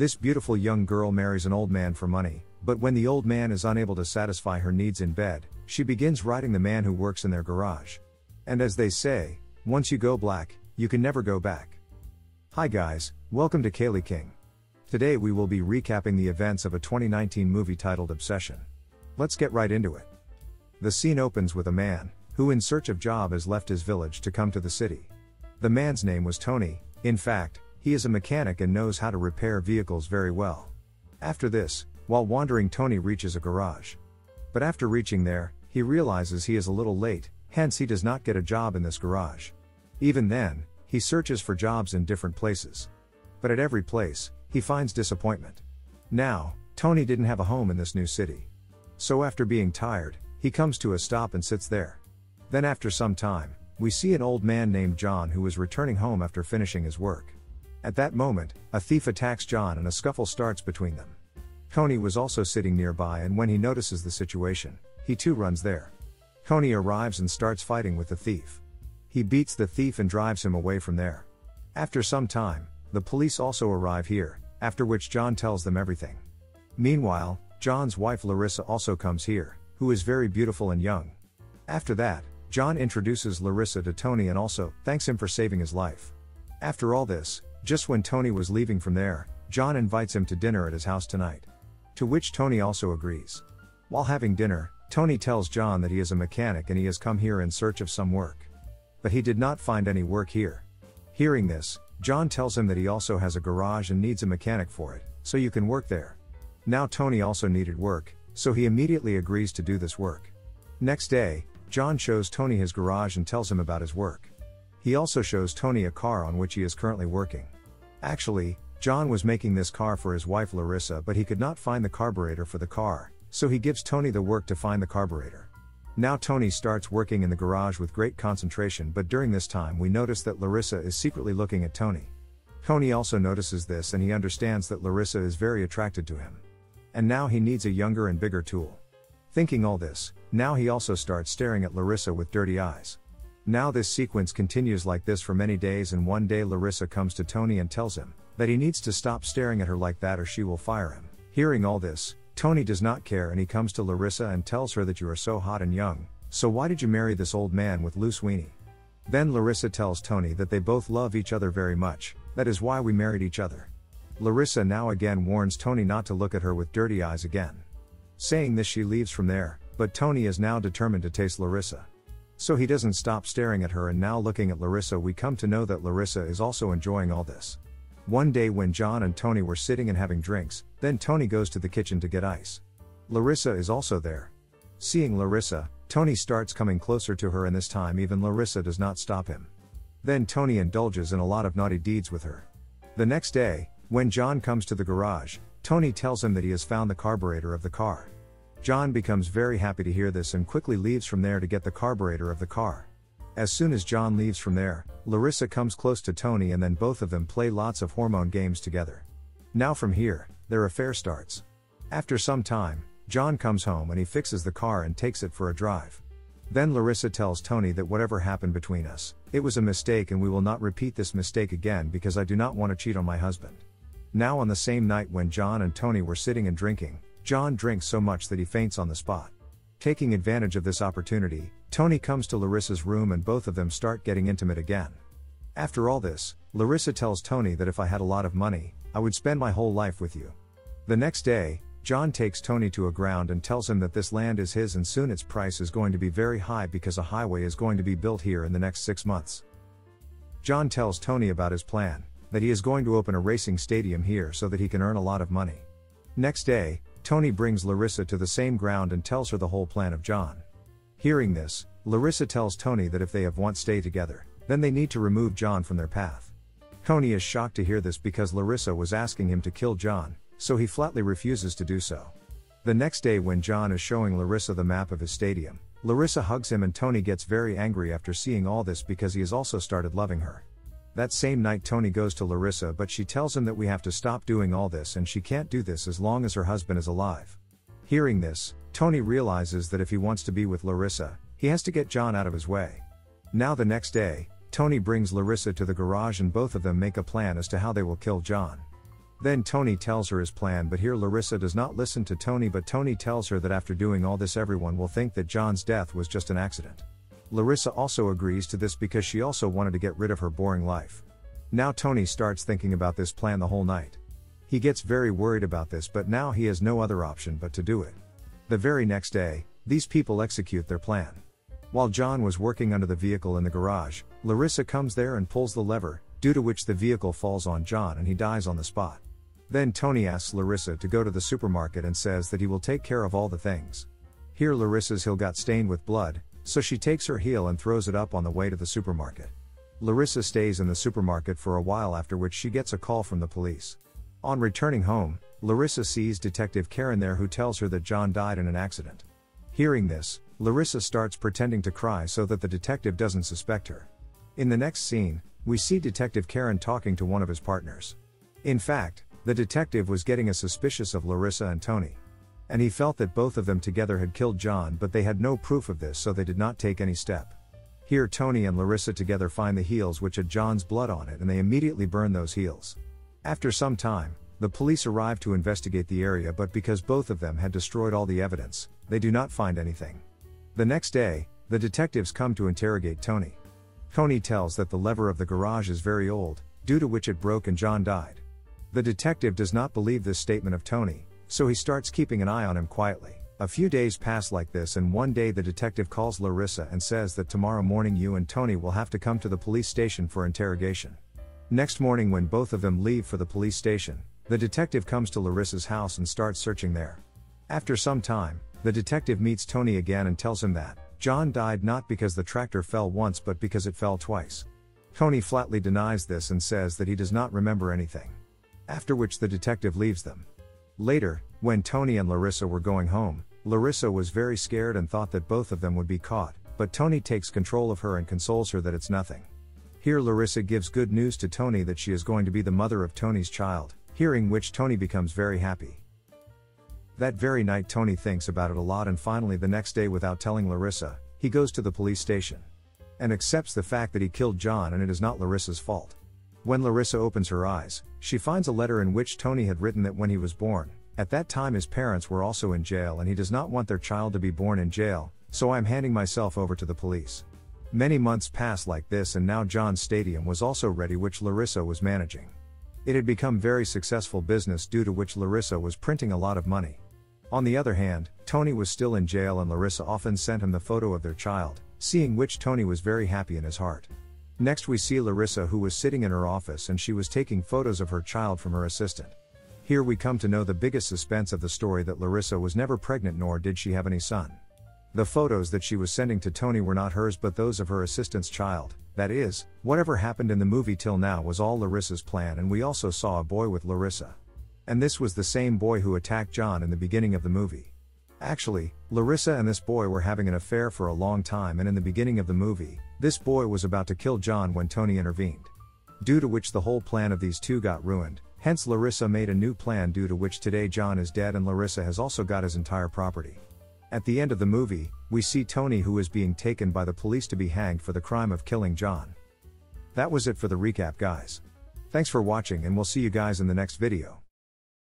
This beautiful young girl marries an old man for money, but when the old man is unable to satisfy her needs in bed, she begins riding the man who works in their garage. And as they say, once you go black, you can never go back. Hi guys, welcome to Kaylee King. Today we will be recapping the events of a 2019 movie titled Obsession. Let's get right into it. The scene opens with a man, who in search of job has left his village to come to the city. The man's name was Tony. In fact, he is a mechanic and knows how to repair vehicles very well. After this, while wandering, Tony reaches a garage. But after reaching there, he realizes he is a little late, hence he does not get a job in this garage. Even then, he searches for jobs in different places. But at every place, he finds disappointment. Now, Tony didn't have a home in this new city. So after being tired, he comes to a stop and sits there. Then after some time, we see an old man named John who is returning home after finishing his work. At that moment, a thief attacks John and a scuffle starts between them. Tony was also sitting nearby, and when he notices the situation, he too runs there. Tony arrives and starts fighting with the thief. He beats the thief and drives him away from there. After some time, the police also arrive here, after which John tells them everything. Meanwhile, John's wife Larissa also comes here, who is very beautiful and young. After that, John introduces Larissa to Tony and also thanks him for saving his life. After all this, just when Tony was leaving from there, John invites him to dinner at his house tonight. To which Tony also agrees. While having dinner, Tony tells John that he is a mechanic and he has come here in search of some work. But he did not find any work here. Hearing this, John tells him that he also has a garage and needs a mechanic for it, so you can work there. Now Tony also needed work, so he immediately agrees to do this work. Next day, John shows Tony his garage and tells him about his work. He also shows Tony a car on which he is currently working. Actually, John was making this car for his wife Larissa, but he could not find the carburetor for the car, so he gives Tony the work to find the carburetor. Now Tony starts working in the garage with great concentration, but during this time we notice that Larissa is secretly looking at Tony. Tony also notices this and he understands that Larissa is very attracted to him. And now he needs a younger and bigger tool. Thinking all this, now he also starts staring at Larissa with dirty eyes. Now this sequence continues like this for many days, and one day Larissa comes to Tony and tells him that he needs to stop staring at her like that or she will fire him. Hearing all this, Tony does not care and he comes to Larissa and tells her that you are so hot and young, so why did you marry this old man with loose weenie? Then Larissa tells Tony that they both love each other very much, that is why we married each other. Larissa now again warns Tony not to look at her with dirty eyes again. Saying this, she leaves from there, but Tony is now determined to taste Larissa. So he doesn't stop staring at her, and now looking at Larissa we come to know that Larissa is also enjoying all this. One day when John and Tony were sitting and having drinks, then Tony goes to the kitchen to get ice. Larissa is also there. Seeing Larissa, Tony starts coming closer to her, and this time even Larissa does not stop him. Then Tony indulges in a lot of naughty deeds with her. The next day, when John comes to the garage, Tony tells him that he has found the carburetor of the car. John becomes very happy to hear this and quickly leaves from there to get the carburetor of the car. As soon as John leaves from there, Larissa comes close to Tony and then both of them play lots of hormone games together. Now from here, their affair starts. After some time, John comes home and he fixes the car and takes it for a drive. Then Larissa tells Tony that whatever happened between us, it was a mistake and we will not repeat this mistake again because I do not want to cheat on my husband. Now on the same night when John and Tony were sitting and drinking, John drinks so much that he faints on the spot. Taking advantage of this opportunity, Tony comes to Larissa's room and both of them start getting intimate again. After all this, Larissa tells Tony that if I had a lot of money, I would spend my whole life with you. The next day, John takes Tony to a ground and tells him that this land is his and soon its price is going to be very high because a highway is going to be built here in the next 6 months. John tells Tony about his plan, that he is going to open a racing stadium here so that he can earn a lot of money. Next day, Tony brings Larissa to the same ground and tells her the whole plan of John. Hearing this, Larissa tells Tony that if they have once stayed together, then they need to remove John from their path. Tony is shocked to hear this because Larissa was asking him to kill John, so he flatly refuses to do so. The next day when John is showing Larissa the map of his stadium, Larissa hugs him and Tony gets very angry after seeing all this because he has also started loving her. That same night Tony goes to Larissa but she tells him that we have to stop doing all this and she can't do this as long as her husband is alive. Hearing this, Tony realizes that if he wants to be with Larissa, he has to get John out of his way. Now the next day, Tony brings Larissa to the garage and both of them make a plan as to how they will kill John. Then Tony tells her his plan, but here Larissa does not listen to Tony, but Tony tells her that after doing all this everyone will think that John's death was just an accident. Larissa also agrees to this because she also wanted to get rid of her boring life. Now Tony starts thinking about this plan the whole night. He gets very worried about this, but now he has no other option but to do it. The very next day, these people execute their plan. While John was working under the vehicle in the garage, Larissa comes there and pulls the lever, due to which the vehicle falls on John and he dies on the spot. Then Tony asks Larissa to go to the supermarket and says that he will take care of all the things. Here Larissa's heel got stained with blood, so she takes her heel and throws it up on the way to the supermarket. Larissa stays in the supermarket for a while, after which she gets a call from the police. On returning home, Larissa sees Detective Karen there, who tells her that John died in an accident. Hearing this, Larissa starts pretending to cry so that the detective doesn't suspect her. In the next scene, we see Detective Karen talking to one of his partners. In fact, the detective was getting suspicious of Larissa and Tony, and he felt that both of them together had killed John, but they had no proof of this, so they did not take any step. Here Tony and Larissa together find the heels which had John's blood on it, and they immediately burn those heels. After some time, the police arrive to investigate the area, but because both of them had destroyed all the evidence, they do not find anything. The next day, the detectives come to interrogate Tony. Tony tells that the lever of the garage is very old, due to which it broke and John died. The detective does not believe this statement of Tony, so he starts keeping an eye on him quietly. A few days pass like this, and one day the detective calls Larissa and says that tomorrow morning you and Tony will have to come to the police station for interrogation. Next morning, when both of them leave for the police station, the detective comes to Larissa's house and starts searching there. After some time, the detective meets Tony again and tells him that John died not because the tractor fell once, but because it fell twice. Tony flatly denies this and says that he does not remember anything. After which the detective leaves them. Later, when Tony and Larissa were going home, Larissa was very scared and thought that both of them would be caught, but Tony takes control of her and consoles her that it's nothing. Here Larissa gives good news to Tony that she is going to be the mother of Tony's child, hearing which Tony becomes very happy. That very night Tony thinks about it a lot, and finally the next day, without telling Larissa, he goes to the police station and accepts the fact that he killed John and it is not Larissa's fault. When Larissa opens her eyes, she finds a letter in which Tony had written that when he was born, at that time his parents were also in jail and he does not want their child to be born in jail, so I'm handing myself over to the police. Many months pass like this, and now John's stadium was also ready, which Larissa was managing. It had become very successful business, due to which Larissa was printing a lot of money. On the other hand, Tony was still in jail and Larissa often sent him the photo of their child, seeing which Tony was very happy in his heart. Next we see Larissa, who was sitting in her office and she was taking photos of her child from her assistant. Here we come to know the biggest suspense of the story, that Larissa was never pregnant nor did she have any son. The photos that she was sending to Tony were not hers but those of her assistant's child. That is, whatever happened in the movie till now was all Larissa's plan, and we also saw a boy with Larissa. And this was the same boy who attacked John in the beginning of the movie. Actually, Larissa and this boy were having an affair for a long time, and in the beginning of the movie, this boy was about to kill John when Tony intervened. Due to which the whole plan of these two got ruined, hence Larissa made a new plan, due to which today John is dead and Larissa has also got his entire property. At the end of the movie, we see Tony, who is being taken by the police to be hanged for the crime of killing John. That was it for the recap, guys. Thanks for watching, and we'll see you guys in the next video.